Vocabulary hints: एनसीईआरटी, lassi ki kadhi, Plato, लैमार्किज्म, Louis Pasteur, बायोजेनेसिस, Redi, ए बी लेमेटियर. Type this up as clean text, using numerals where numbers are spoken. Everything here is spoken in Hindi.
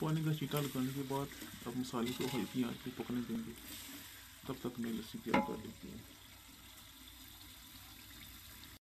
पानी का छींटा लगाने के बाद अब मसाले को हल्की आंच पे पकने देंगे, तब तक मैं लस्सी तैयार कर लेती हूँ।